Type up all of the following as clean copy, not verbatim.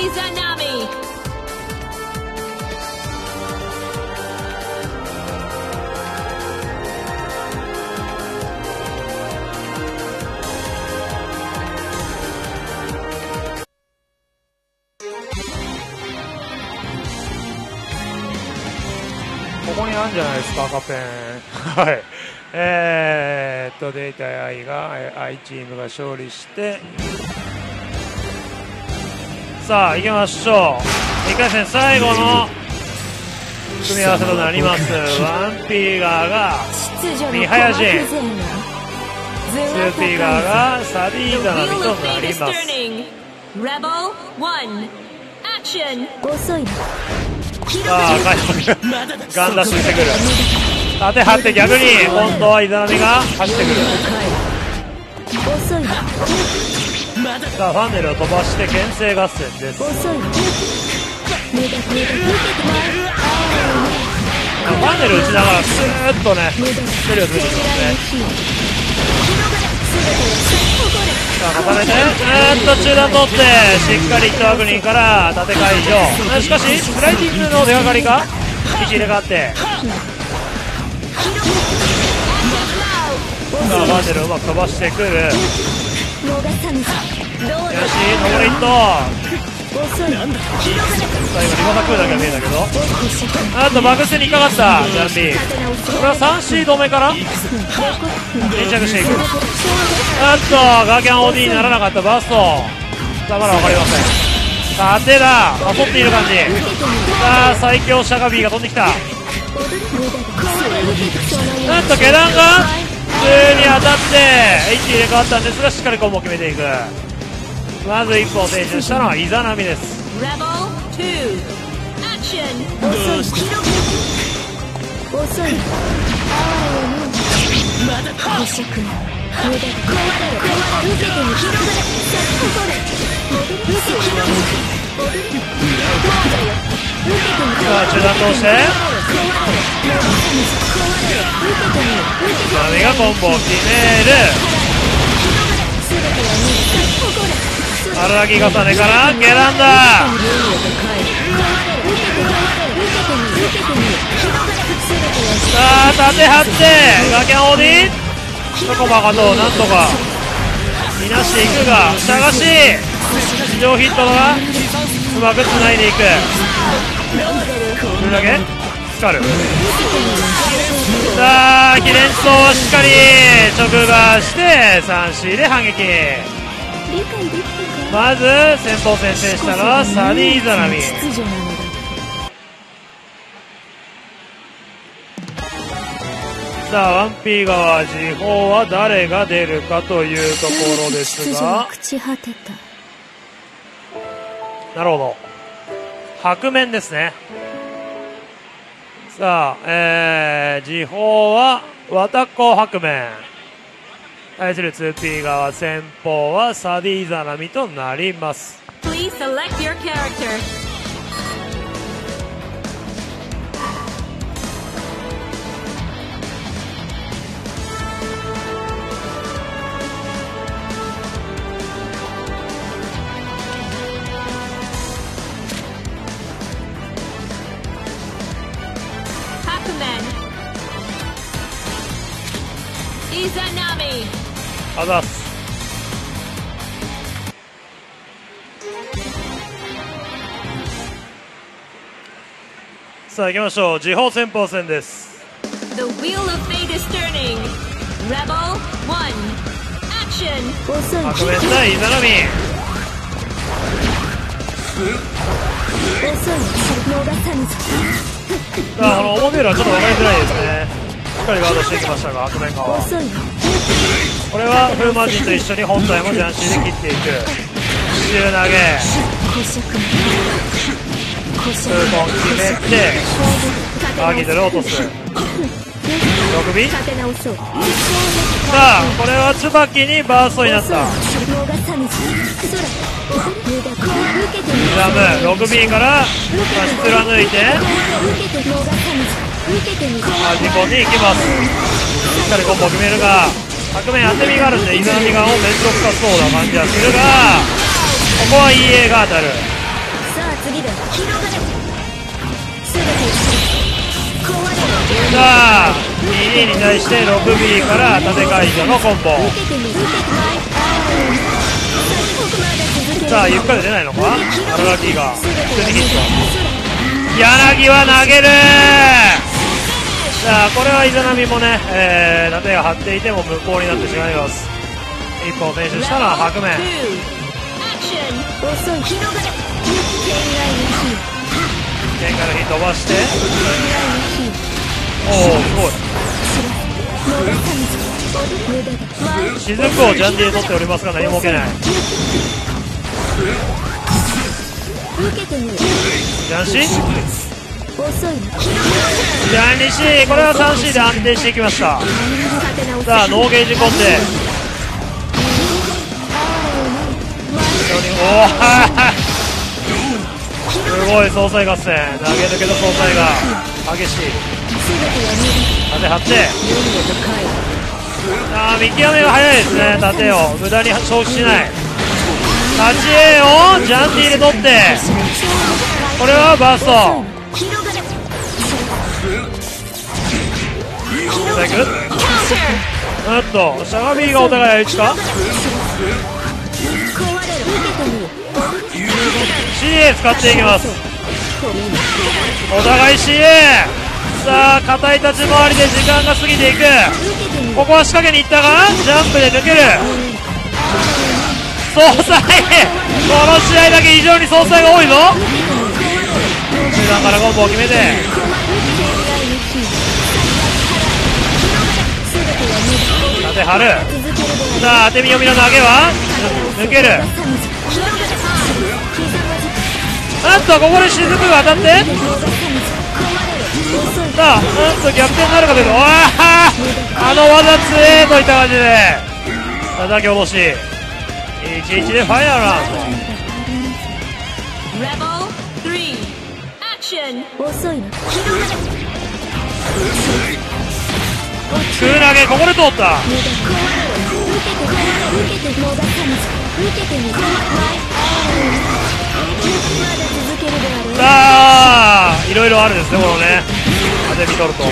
Izanami.ここにあるんじゃないですか、赤ペン。はい。データ愛が、愛チームが勝利して。さあ、行きましょう。1回戦最後の組み合わせとなります。ワンピーガーが、ミハヤジン。ツーピーガーが、サビーザナミとなります。ああ、ガンダッシュしてくる。当てはって逆に今度はイザナミが走ってくる。さあファンネルを飛ばして牽制合戦です。ファンネル打ちながらスーッとね距離を詰めていくんですね。重ねて中段取ってしっかりヒットアグリンから縦解除。しかしスライディングの出がかりか位置入れ替わって、バーデルをうまく飛ばしてくる。よし登りヒット。最後にまた食うだけは見えたけど、あとバグスに引っかかったジャンピー。これは3シード目から定着していく。あっとガーキャン OD にならなかったバースト。さあまだ分かりません。さあ当てだ襲っている感じ。さあ最強シャガビーが飛んできた。あっと下段が普通に当たって位置入れ替わったんですが、しっかりコンボを決めていく。まず一歩を提出したのはイザナミです。さあ中断通してイザナミがコンボを決める。荒木重ねから下段だ。さあ縦張ってガキャンオーディチョコバカとなんとかいなしていくが、しゃがし地上ヒットがうまくつないでいく。それだけ光る。さあキレンツをしっかり直打して 3C で反撃。まず先方先制したのはサニー・イザナミ。さあワンピー側時報は誰が出るかというところですが、なるほど白面ですね。さあ、時報はワタコ白面。対する 2P 側先方はサディ・イザナミとなります。あざっす。さあ行きましょう。時報先鋒戦です。白面対イザナミ。さあこの表裏はちょっと分かりづらいですね。しっかりガードしていきましたが、白面側これは風魔人と一緒に本体もジャンシーで切っていく。宙投げ空コン決めてアーギドルを落とす。6尾。さあこれは椿にバーストになった。ラム 6B から貫いてアジコンに行きます。しっかりコンボ決めるが白面当て身があるんでイザナミ側を面倒くさそうな感じはするが、ここは EA が当たる。広がる。さあ 2D に対して 6B から縦解除のコンボ。さあゆっくり出ないのか。荒垣が普通にヒット。柳は投げる。さあこれはイザナミもね、縦が張っていても無効になってしまいます。一本選手したのは白面。天下の火飛ばして、おおすごい。雫をジャンディで取っておりますが何も受けない。ジャンシー、ジャンリシー、これは 3C で安定していきました。さあノーゲージコンデ、おおすごい。総裁合戦投げ抜けの総裁が激しい。縦張って、ああ見極めが早いですね。縦を無駄に消費しない。8A をジャンティーで取って、これはバーストさあいく。しゃがみがお互いあいつか CA 使っていきます。お互い CA。さあ硬い立ち回りで時間が過ぎていく。ここは仕掛けにいったがジャンプで抜ける。総裁この試合だけ非常に総裁が多いぞ。中段からコンボを決めて、縦張る。さあ当て身読みの投げは抜ける。ここで雫が当たって、さあ逆転になるかというと、あの技つえーといった感じで叩き落とし 1-1 でファイナルラウンド。空投げここで通った。さあいろいろあるですねこのね。で見とるとの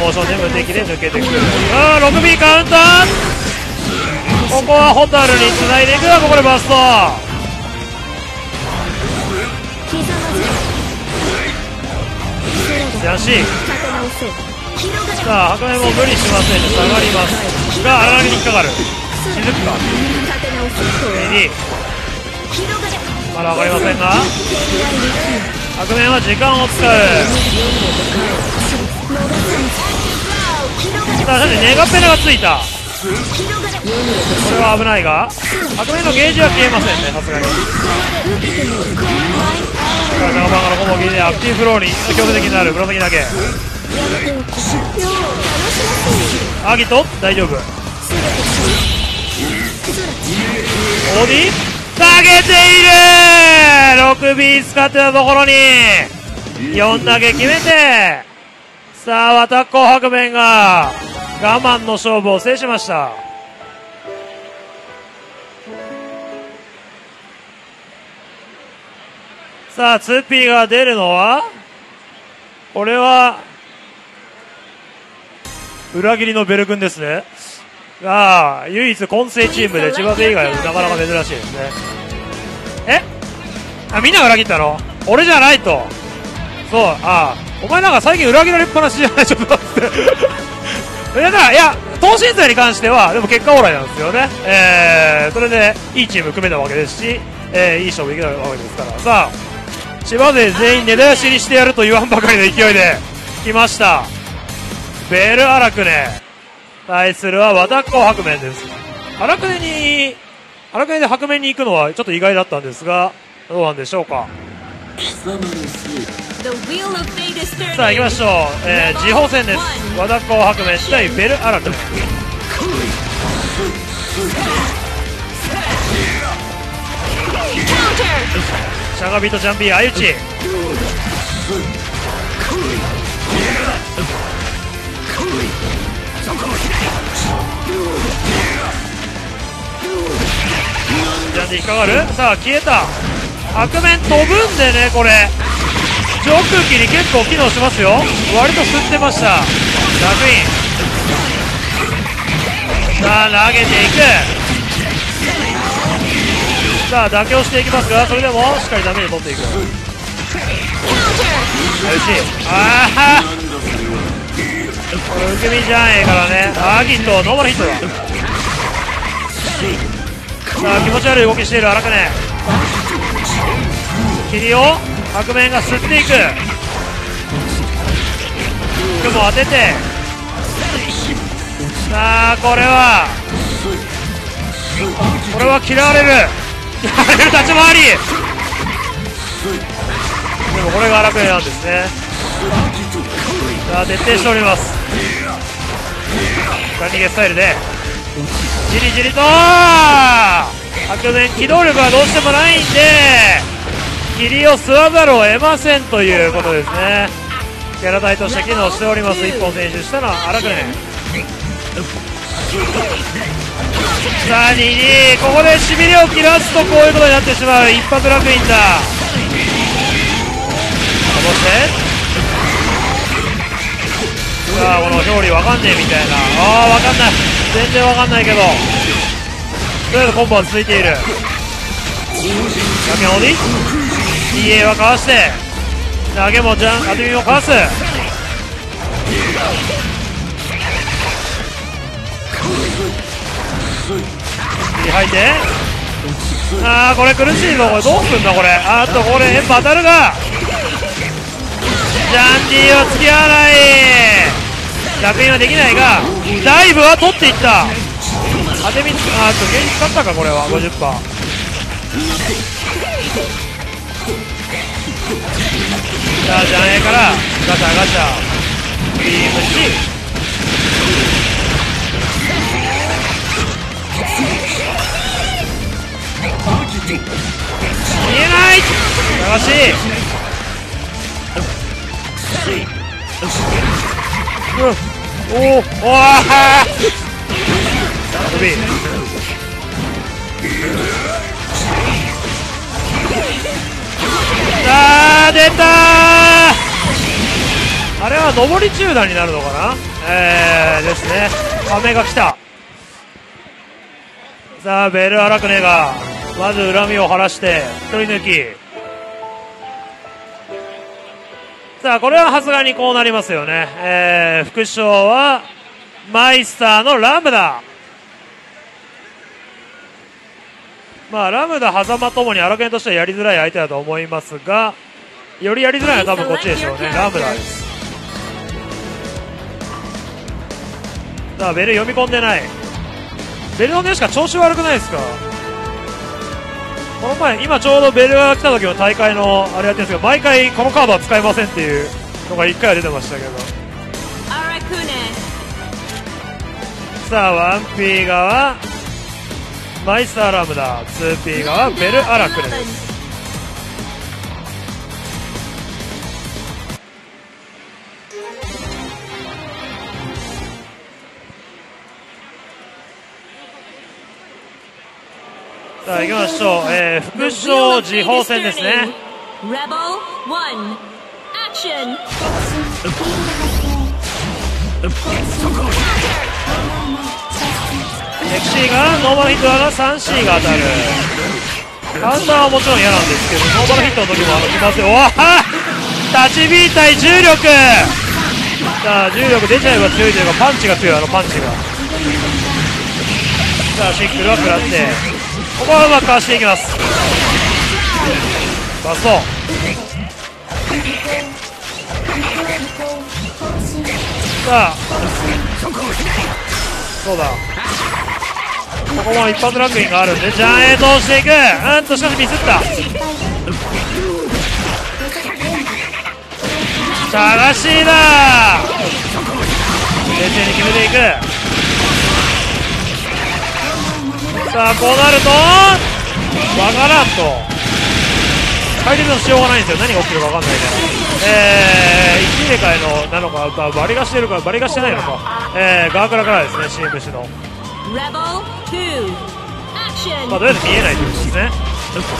モーションで無敵で抜けてくる。ああ 6B カウンター。ここはホタルに繋いでいくが、ここでバスト。ヤシさあ白面も無理しませんで下がりますが、荒波に引っかかる。雫か AD まだ分かりませんが、白面は時間を使う。さあネガペナがついた。これは危ないが白面のゲージは消えませんね、さすがに。さあ長パンガのコンボを切りでアクティブフローに強制的になる。紫だけアギト大丈夫。 OD投げている。 6B 使ってたところに4投げ決めて、さあワタッコ白面が我慢の勝負を制しました。さあ 2P が出るのはこれは裏切りのベル君ですね。ああ唯一混成チームで千葉勢以外はなかなか珍しいですね。みんなが裏切ったの俺じゃないと。そうお前なんか最近裏切られっぱなしじゃないちょっと待っていや東進勢に関してはでも結果オーライなんですよね。それでいいチーム組めたわけですし、いい勝負できたわけですから、さあ千葉勢全員根絶やしにしてやると言わんばかりの勢いで来ましたベルアラクネ。対するは和田っ子白面です。荒くねで白面に行くのはちょっと意外だったんですが、どうなんでしょうか。さあ行きましょう。次鋒戦です。和田っ子白面対ベル荒くね。しゃがみとジャンピー相打ち。ジャンディ引っかかる。さあ消えた。白面飛ぶんでね、これ上空機に結構機能しますよ。割と吸ってました。楽イン、さあ投げていく。さあ妥協していきますが、それでもしっかりダメージ取っていく。ああ受け身じゃんええからね。アギトノーマルヒットだ。さあ気持ち悪い動きしている荒金。キリを白面が吸っていく。雲当てて、さあこれは嫌われる立ち回り。でもこれが荒金なんですね。さあ徹底しております。逃げスタイルでじりじりと。白面機動力はどうしてもないんで霧を吸わざるを得ませんということですね。キャラ体として機能しております。一本選手したのは荒くね。さあ2-2、ここでしびれを切らすとこういうことになってしまう。一発楽インだ。戻してさあこの表裏わかんねえみたいな、ああわかんない、全然わかんないけどとりあえずコンボは続いている。崖鬼 DA はかわして投げもジャン当て身もかわす。吐いて、ああこれ苦しいぞ。これどうすんだこれ。あとこれやっぱ当たるがジャンディは突き合わない。楽印はできないがダイブは取っていった。当てみ、あっとゲージ使ったか。これは 50%。 じゃあジャン A からガチャガチャビームし、見えない。流しあー出たー。あれは上り中断になるのかな、ですね。亀が来た。さあベルアラクネがまず恨みを晴らして1人抜き。さあこれはさすがにこうなりますよね。副将はマイスターのラムダ。まあラムダ狭間ともに荒研としてはやりづらい相手だと思いますが、よりやりづらいのは多分こっちでしょうね。ラムダです。さあベル読み込んでない。ベルの出しか調子悪くないですか。この前、今ちょうどベルが来た時の大会のあれやってるんですけど、毎回このカードは使えませんっていうのが1回は出てましたけど。さあ 1P 側マイスターラムダ、 2P 側ベルアラクネです。さあ行きましょう。副将時報戦ですね。XC がノーマルヒットが 3C が当たる。カウンターはもちろん嫌なんですけど、ノーマルヒットの時も来ますよ。おはっ、立ち B 対重力。さあ重力出ちゃえば強いというか、パンチが強い、あのパンチが。さあシックルは食らって、ここはうまくかわしていきます。バストさあそうだ、ここも一発ランクインがあるんでジャンエー通していく。うんとしかしミスった。探しいだ、冷静に決めていく。さあこうなるとわからんと回転のしようがないんですよ。何が起きるかわかんないから、1入れ替えのなのか、バリがしてるかバリがしてないのか、ガークラからですね、CM しの、まあ、とりあえず見えないということですね。前カ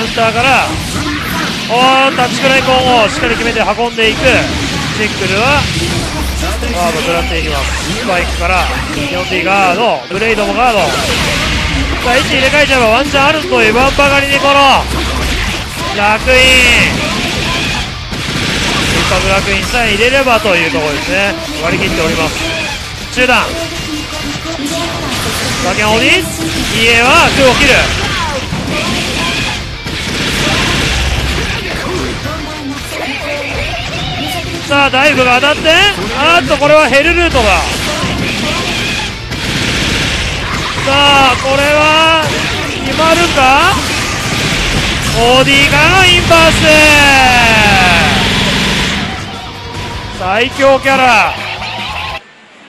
ウンターからタッチくらいコンをしっかり決めて運んでいく。シングルはガード食らっていきます。スパイクから 4T ガード、ブレイドもガード、さあ位置入れ替えちゃえばワンチャンあるというバンパ狩りにこの楽園一発楽園さえ入れればというところですね。割り切っております。中段打剣鬼、EA は空を切る。さあダイブが当たって、これはヘルルートだ。さあこれは決まるか。 OD からのインパース、最強キャラ